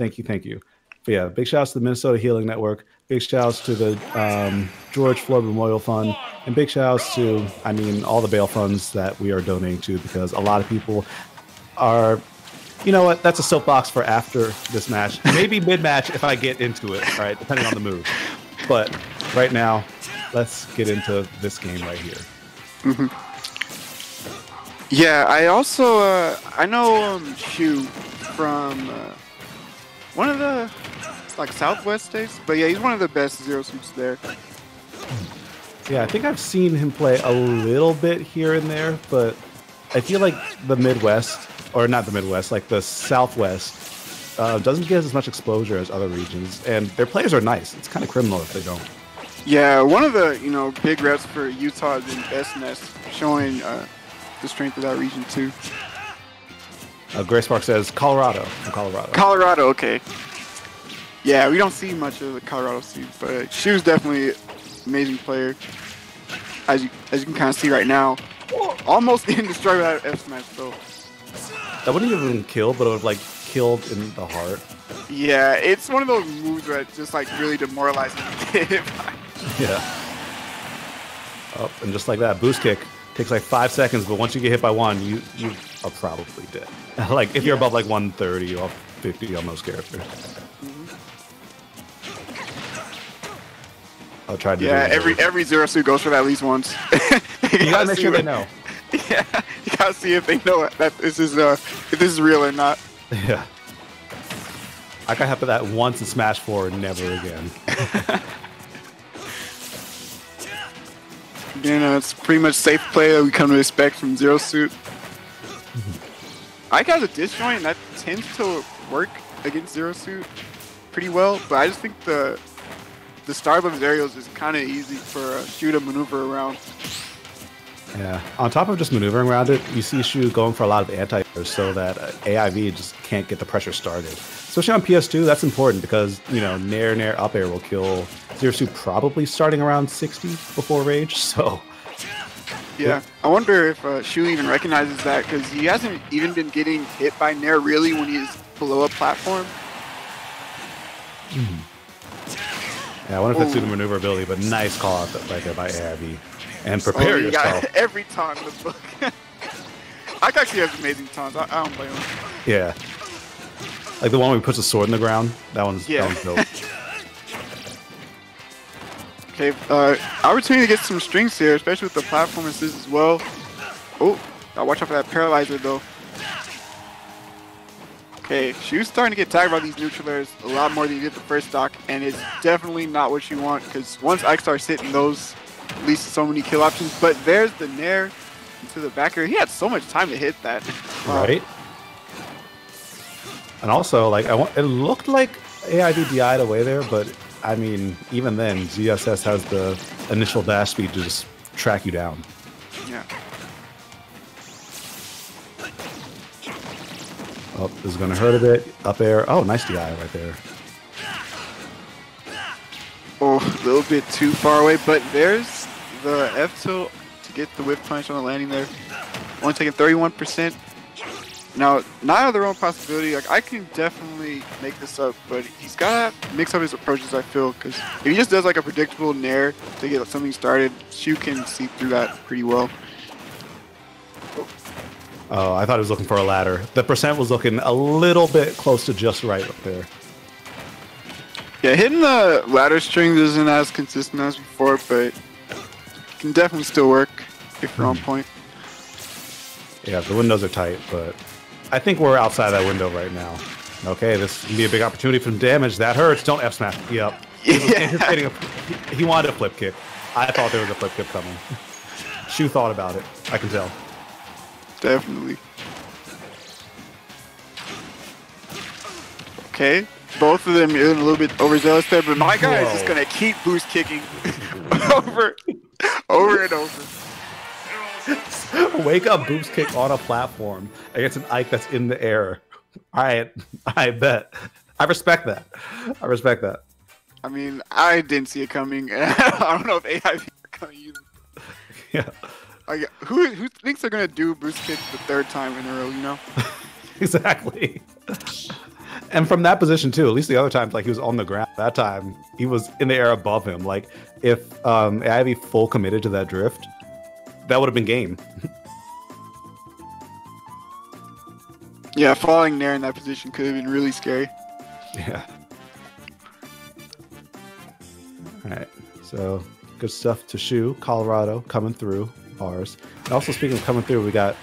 Thank you. Thank you. But yeah, big shout outs to the Minnesota Healing Network. Big shout outs to the George Floyd Memorial Fund. And big shout outs to, I mean, all the bail funds that we are donating to, because a lot of people are, you know what, that's a soapbox for after this match. Maybe mid-match if I get into it, all right, depending on the move. But right now, let's get into this game right here. Mm-hmm. Yeah, I also, I know Shoe from one of the, like, Southwest states, but yeah, he's one of the best zero suits there. Yeah, I think I've seen him play a little bit here and there, but I feel like the Midwest, or not the Midwest, like the Southwest, doesn't get as much exposure as other regions, and their players are nice. It's kind of criminal if they don't. Yeah, one of the, you know, big reps for Utah is in Best Nest, showing the strength of that region too. Grace Park says Colorado, from Colorado. Colorado, okay. Yeah, we don't see much of the Colorado scene, but she was definitely an amazing player, as you can kind of see right now. Almost indestructible out of F Smash though. That wouldn't even have been killed, but it would have, like, killed in the heart. Yeah, it's one of those moves that just, like, really demoralizes him. Yeah. Oh, and just like that, boost kick takes like 5 seconds, but once you get hit by one, you are probably dead. Like, if you're above like 130, you're off 50 on most characters. Mm-hmm. I'll try to. Yeah, every zero suit goes for that at least once. You gotta make sure they know. Yeah, you gotta see if they know that this is if this is real or not. Yeah. I got hit by that once in Smash 4 and never again. You know, it's pretty much safe play that we come to expect from Zero Suit. I got a disjoint, and that tends to work against Zero Suit pretty well, but I just think the star bumps aerials is kind of easy for Shoe to maneuver around. Yeah, on top of just maneuvering around it, you see Shoe going for a lot of anti-airs so that AIV just can't get the pressure started. Especially on PS2, that's important because, you know, Nair up air will kill Zero Suit probably starting around 60 before Rage, so... Yeah, I wonder if Shoe even recognizes that, because he hasn't even been getting hit by Nair really when he's below a platform. Mm-hmm. Yeah, I wonder if that's due to maneuverability, but nice call out right there by AIV. And prepare yourself. Yeah, every time in the book. Ike actually has amazing taunts. I don't blame him. Yeah. Like the one where he puts a sword in the ground. That one's dope. Okay, opportunity to get some strings here, especially with the platform assist as well. Oh, gotta watch out for that paralyzer though. Okay, she was starting to get tagged by these neutralers a lot more than you did the first stock, and it's definitely not what you want, because once Ike starts hitting those, at least so many kill options, but there's the Nair into the back air. He had so much time to hit that. Right. And also, like, it looked like AIV DI'd away there, but I mean, even then, ZSS has the initial dash speed to just track you down. Yeah. Oh, this is going to hurt a bit. Up air. Oh, nice DI right there. Oh, a little bit too far away, but there's the F tilt to get the whip punch on the landing there. Only taking 31%. Now, not out of their own possibility. Like, I can definitely make this up, but he's got to mix up his approaches, I feel, because if he just does like a predictable Nair to get something started, Shoe can see through that pretty well. Oh, I thought he was looking for a ladder. The percent was looking a little bit close to just right up there. Yeah, hitting the ladder strings isn't as consistent as before, but it can definitely still work if you're on point. Yeah, the windows are tight, but I think we're outside that window right now. Okay, this can be a big opportunity for damage. That hurts. Don't F smash. Yep. Yeah. He wanted a flip kick. I thought there was a flip kick coming. Shoe thought about it. I can tell. Definitely. Okay. Both of them are a little bit overzealous there, but my guy is just going to keep boost kicking over and over. Wake up, boost kick on a platform against an Ike that's in the air. I bet. I respect that. I respect that. I mean, I didn't see it coming. I don't know if AIV are coming either. Yeah. Who thinks they're going to do boost kick the third time in a row, you know? Exactly. And from that position too, at least the other times, like he was on the ground. That time he was in the air above him. Like if Ivy full committed to that drift, that would have been game. Yeah, falling there in that position could have been really scary. Yeah. All right. So good stuff to Shoe, Colorado, coming through ours. And also speaking of coming through, we got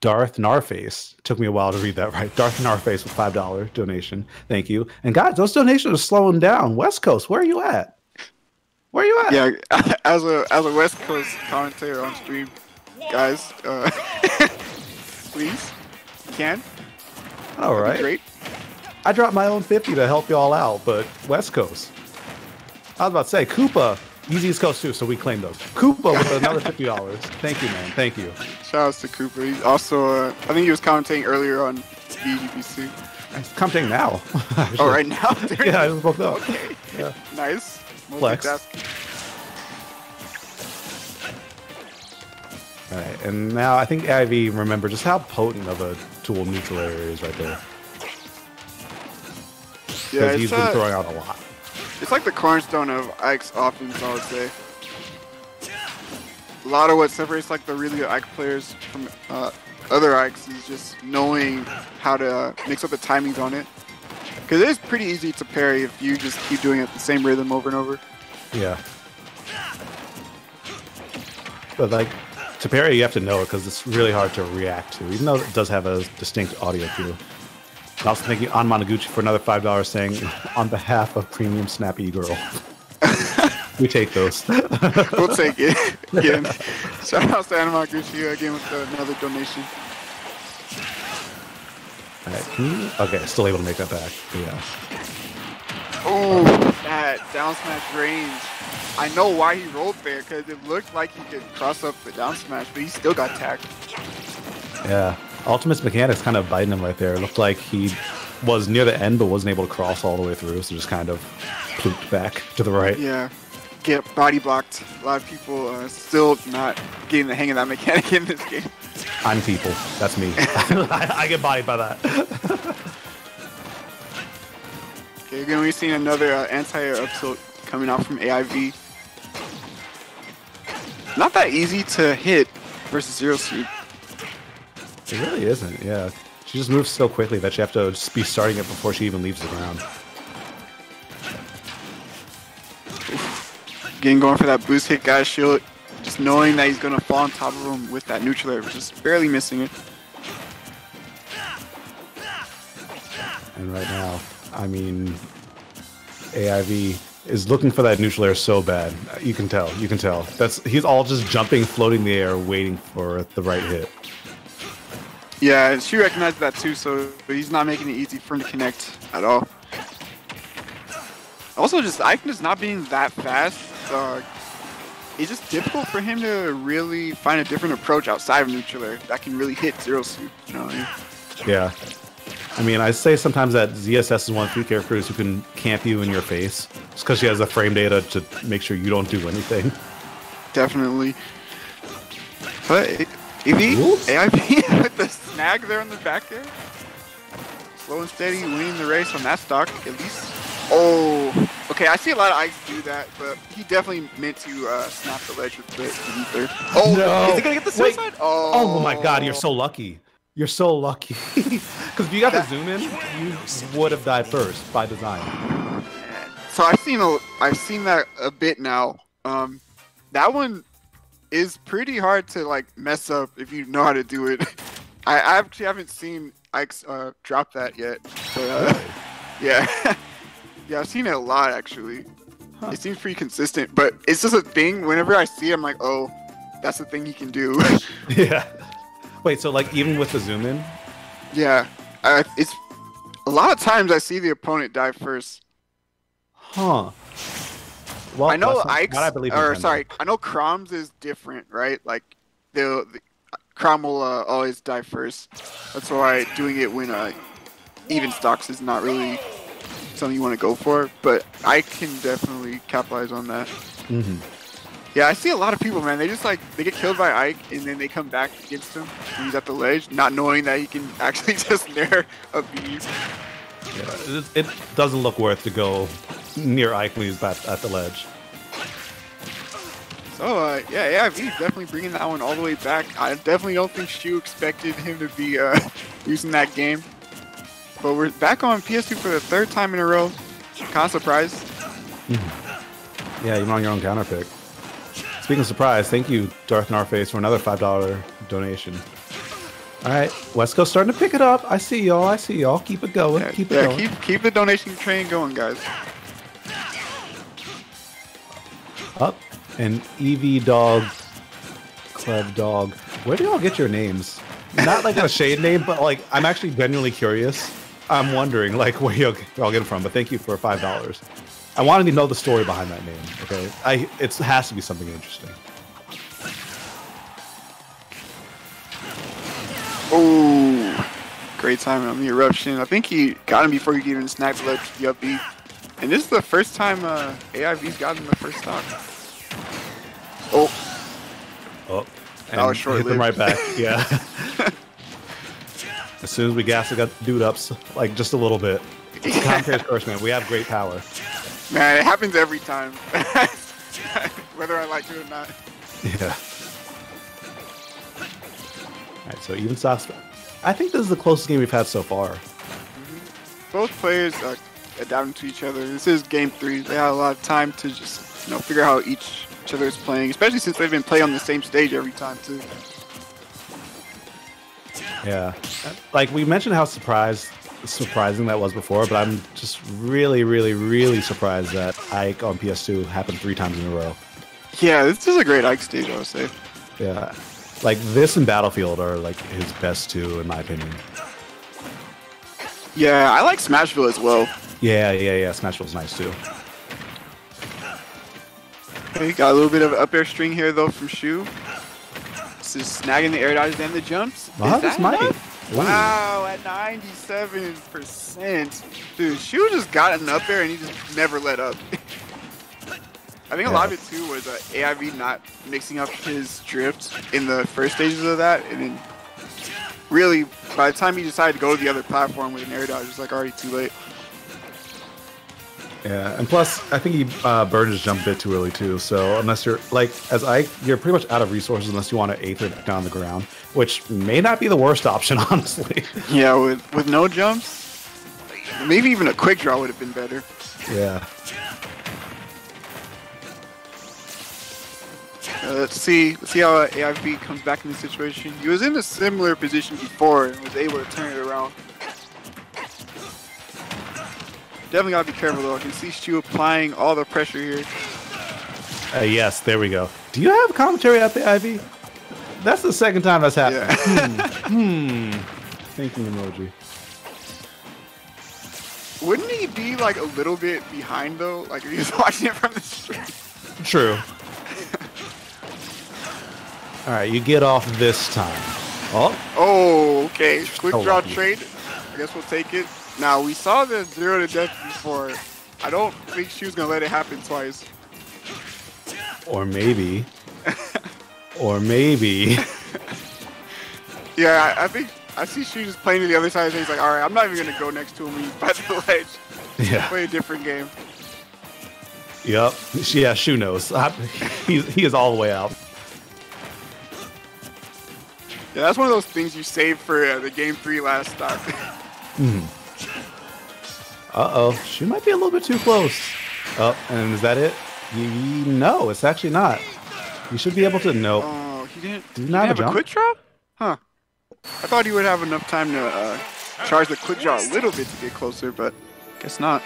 Darth Narface. Took me a while to read that right. Darth Narface with $5 donation. Thank you. And guys, those donations are slowing down. West Coast, where are you at? Where are you at? Yeah, as a West Coast commentator on stream, guys, please, you can. All right. Great. I dropped my own 50 to help y'all out, but West Coast. I was about to say Koopa. Easiest Coast too, so we claim those. Koopa with another $50. Thank you, man. Thank you. Shout outs to Koopa. He's also, I think he was commentating earlier on BGBC. He's commentating now. Oh, right now? Yeah, I just woke up. Okay. Yeah. Nice. Flex. All right, and now I think Ivy remember just how potent of a tool neutral area is right there. Yeah, because he's been throwing out a lot. It's like the cornerstone of Ike's offense, I would say. A lot of what separates like the really good Ike players from other Ikes is just knowing how to mix up the timings on it. Because it is pretty easy to parry if you just keep doing it the same rhythm over and over. Yeah. But like, to parry you have to know it because it's really hard to react to, even though it does have a distinct audio cue. And also thank you, Anamanaguchi, for another $5 saying, on behalf of Premium Snappy Girl. We take those. We'll take it. Again. Shout out to Anamanaguchi again with another donation. All right. Okay, still able to make that back. Yeah. Oh, that down smash range. I know why he rolled there, because it looked like he could cross up the down smash, but he still got tagged. Yeah. Ultimate's mechanics kind of biting him right there. It looked like he was near the end, but wasn't able to cross all the way through, so just kind of plooped back to the right. Yeah, get body blocked. A lot of people are still not getting the hang of that mechanic in this game. I'm people. That's me. I get bodied by that. Okay, again, we've seen another anti-air up tilt coming out from AIV. Not that easy to hit versus zero suit. It really isn't, yeah. She just moves so quickly that you have to be starting it before she even leaves the ground. Again, going for that boost hit guy shield, just knowing that he's going to fall on top of him with that neutral air, just barely missing it. And right now, I mean, AIV is looking for that neutral air so bad. You can tell, you can tell. He's all just jumping, floating in the air, waiting for the right hit. Yeah, she recognized that too, so he's not making it easy for him to connect at all. Also, just Ike just not being that fast. It's just difficult for him to really find a different approach outside of neutral air that can really hit zero suit. You know what I mean? Yeah. I mean, I say sometimes that ZSS is one of the few characters who can camp you in your face. Just because she has the frame data to make sure you don't do anything. Definitely. But... AIP with the snag there on the back air. Slow and steady, winning the race on that stock, at least. Oh, okay, I see a lot of Ikes do that, but he definitely meant to snap the ledge with the ether. Oh, no. Is he going to get the suicide? Oh. Oh my god, you're so lucky. You're so lucky. Because if you got the zoom in, you would have died first by design. So I've seen that a bit now. That one... is pretty hard to like mess up if you know how to do it. I actually haven't seen Ike drop that yet. But, yeah, yeah, I've seen it a lot actually. Huh. It seems pretty consistent, but it's just a thing. Whenever I see it, I'm like, oh, that's the thing he can do. Yeah. Wait, so like even with the zoom in? Yeah, it's a lot of times I see the opponent die first. Huh. Well, I know Ike's, I know Crom's is different, right? Like, Crom will always die first. That's why doing it when even stocks is not really something you want to go for. But I can definitely capitalize on that. Mm-hmm. Yeah, I see a lot of people, man. They just like, they get killed by Ike and then they come back against him when he's at the ledge, not knowing that he can actually just nair a beast. Yeah, it doesn't look worth to go near Ike when he's back at the ledge. So, yeah, he's definitely bringing that one all the way back. I definitely don't think Shoe expected him to be using that game. But we're back on PS2 for the third time in a row. Kind of surprised. Yeah, you're on your own counter pick. Speaking of surprise, thank you, Darth Narface, for another $5 donation. All right, West Coast starting to pick it up. I see y'all. I see y'all. Keep it going. Yeah, keep it going. Keep the donation train going, guys. Up and EV Dog, Club Dog. Where do y'all get your names? Not like a shade name, but like I'm actually genuinely curious. I'm wondering like where y'all get it from. But thank you for $5. I wanted to know the story behind that name. Okay, it has to be something interesting. Oh, great timing on the eruption. I think he got him before he even sniped left the upbeat. And this is the first time AIV's gotten the first stock. Oh. Oh. And oh, short hit them right back. Yeah. As soon as we gassed, we got dude ups, like just a little bit. It's Concrete Curse, man. We have great power. Man, it happens every time. Whether I like it or not. Yeah. Alright, so even Sasuke. I think this is the closest game we've had so far. Mm-hmm. Both players are adapting to each other. This is game three. They had a lot of time to just, you know, figure out how each other is playing, especially since they've been playing on the same stage every time too. Yeah. Like we mentioned how surprising that was before, but I'm just really, really, really surprised that Ike on PS2 happened 3 times in a row. Yeah, this is a great Ike stage, I would say. Yeah. Like, this and Battlefield are, like, his best two, in my opinion. Yeah, I like Smashville as well. Yeah, Smashville's nice, too. We got a little bit of up air string here, though, from Shoe. This is snagging the air dodges and the jumps. Wow, is that enough? Wow, at 97%. Dude, Shoe just got an up air and he just never let up. I think a lot of it too was AIV not mixing up his drift in the first stages of that. And then really, by the time he decided to go to the other platform with an air dodge, it was like already too late. Yeah, and plus, I think he burned his jump a bit too early too. So unless you're like, as Ike, you're pretty much out of resources unless you want to eighth or down the ground, which may not be the worst option, honestly. Yeah, with no jumps, maybe even a quick draw would have been better. Yeah. Let's see how AIV comes back in this situation. He was in a similar position before and was able to turn it around. Definitely gotta be careful though. I can see Shoe applying all the pressure here. Yes, there we go. Do you have commentary at the IV? That's the second time that's happened. Yeah. Thinking emoji. Wouldn't he be like a little bit behind though? Like if he was watching it from the street. True. All right, you get off this time. Oh, okay. Quick draw trade. I guess we'll take it. Now, we saw the 0 to death before. I don't think Shoe's going to let it happen twice. Or maybe. Or maybe. Yeah, I think I see Shoe just playing to the other side of things. Like, all right, I'm not even going to go next to him when he's by the ledge. Yeah. Play a different game. Yep. Yeah, Shoe knows. He is all the way out. Yeah, that's one of those things you save for the game 3 last stock. Uh-oh, she might be a little bit too close. Oh, and is that it? No, it's actually not. You should be able to know. Oh, he didn't. Did he not have a quick drop? Huh. I thought he would have enough time to charge the quick draw a little bit to get closer, but guess not.